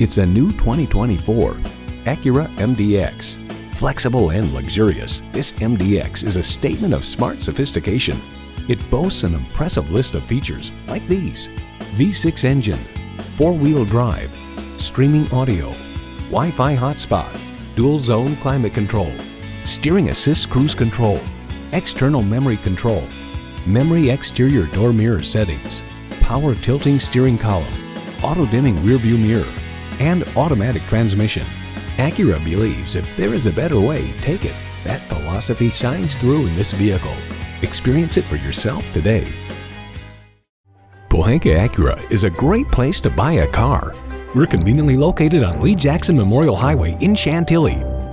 It's a new 2024 Acura MDX. Flexible and luxurious, this MDX is a statement of smart sophistication. It boasts an impressive list of features like these: V6 engine, four-wheel drive, streaming audio, Wi-Fi hotspot, dual-zone climate control, steering assist cruise control, external memory control, memory exterior door mirror settings, power tilting steering column, auto-dimming rearview mirror, and automatic transmission. Acura believes if there is a better way, take it. That philosophy shines through in this vehicle. Experience it for yourself today. Pohanka Acura is a great place to buy a car. We're conveniently located on Lee Jackson Memorial Highway in Chantilly.